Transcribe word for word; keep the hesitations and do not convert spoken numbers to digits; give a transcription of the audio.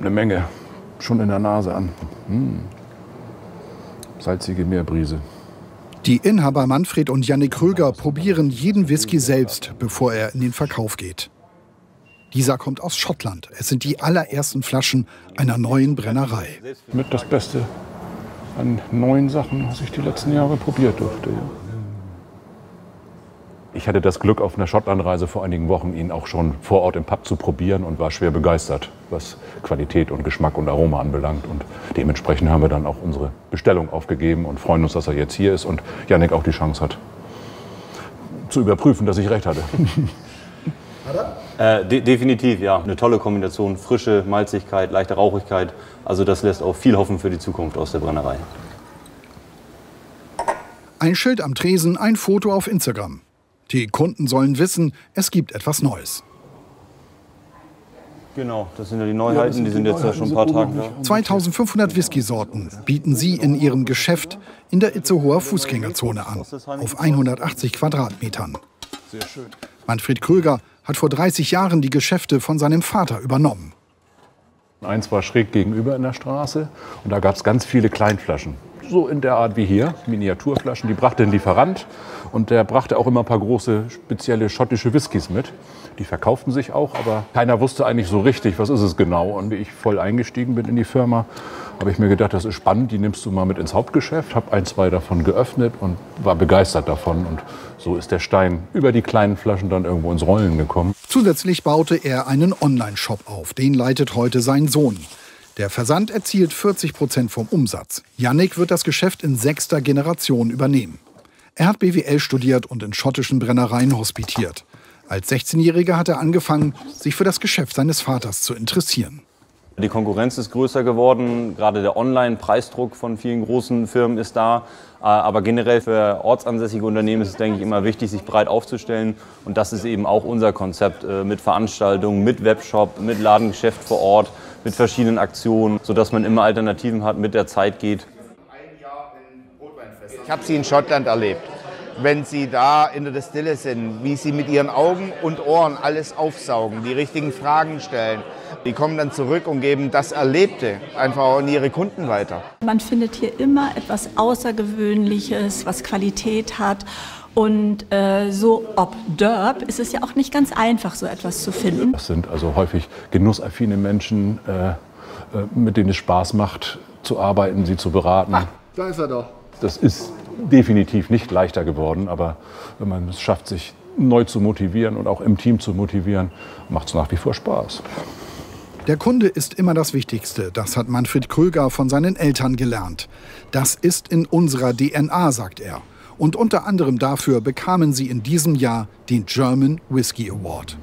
Eine Menge, schon in der Nase an. Hm. Salzige Meerbrise. Die Inhaber Manfred und Jannik Kröger probieren jeden Whisky selbst, bevor er in den Verkauf geht. Dieser kommt aus Schottland. Es sind die allerersten Flaschen einer neuen Brennerei. Mit das Beste an neuen Sachen, was ich die letzten Jahre probiert durfte. Ich hatte das Glück, auf einer Schottlandreise vor einigen Wochen ihn auch schon vor Ort im Pub zu probieren und war schwer begeistert, was Qualität und Geschmack und Aroma anbelangt. Und dementsprechend haben wir dann auch unsere Bestellung aufgegeben und freuen uns, dass er jetzt hier ist und Jannik auch die Chance hat, zu überprüfen, dass ich recht hatte. Äh, de definitiv, ja. Eine tolle Kombination. Frische Malzigkeit, leichte Rauchigkeit. Also das lässt auch viel hoffen für die Zukunft aus der Brennerei. Ein Schild am Tresen, ein Foto auf Instagram. Die Kunden sollen wissen, es gibt etwas Neues. Genau, das sind ja die Neuheiten, ja, die sind die jetzt ja schon ein paar Tage da. zweitausendfünfhundert Whiskysorten bieten sie in ihrem Geschäft in der Itzehoer Fußgängerzone an, auf hundertachtzig Quadratmetern. Manfred Kröger hat vor dreißig Jahren die Geschäfte von seinem Vater übernommen. Eins war schräg gegenüber in der Straße und da gab es ganz viele Kleinflaschen. So in der Art wie hier, Miniaturflaschen, die brachte ein Lieferant und der brachte auch immer ein paar große, spezielle schottische Whiskys mit. Die verkauften sich auch, aber keiner wusste eigentlich so richtig, was ist es genau. Und wie ich voll eingestiegen bin in die Firma, habe ich mir gedacht, das ist spannend, die nimmst du mal mit ins Hauptgeschäft. Habe ein, zwei davon geöffnet und war begeistert davon. Und so ist der Stein über die kleinen Flaschen dann irgendwo ins Rollen gekommen. Zusätzlich baute er einen Online-Shop auf, den leitet heute sein Sohn. Der Versand erzielt vierzig Prozent vom Umsatz. Jannik wird das Geschäft in sechster Generation übernehmen. Er hat B W L studiert und in schottischen Brennereien hospitiert. Als sechzehnjähriger hat er angefangen, sich für das Geschäft seines Vaters zu interessieren. Die Konkurrenz ist größer geworden, gerade der Online-Preisdruck von vielen großen Firmen ist da. Aber generell für ortsansässige Unternehmen ist es, denke ich, immer wichtig, sich breit aufzustellen. Und das ist eben auch unser Konzept mit Veranstaltungen, mit Webshop, mit Ladengeschäft vor Ort, mit verschiedenen Aktionen, sodass man immer Alternativen hat, mit der Zeit geht. Ich habe sie in Schottland erlebt. Wenn sie da in der Destille sind, wie sie mit ihren Augen und Ohren alles aufsaugen, die richtigen Fragen stellen. Die kommen dann zurück und geben das Erlebte einfach auch an ihre Kunden weiter. Man findet hier immer etwas Außergewöhnliches, was Qualität hat. Und äh, so ob Derb ist es ja auch nicht ganz einfach, so etwas zu finden. Das sind also häufig genussaffine Menschen, äh, mit denen es Spaß macht, zu arbeiten, sie zu beraten. Ah, da ist er doch. Das ist definitiv nicht leichter geworden, aber wenn man es schafft, sich neu zu motivieren und auch im Team zu motivieren, macht es nach wie vor Spaß. Der Kunde ist immer das Wichtigste. Das hat Manfred Kröger von seinen Eltern gelernt. Das ist in unserer D N A, sagt er. Und unter anderem dafür bekamen sie in diesem Jahr den German Whisky Award.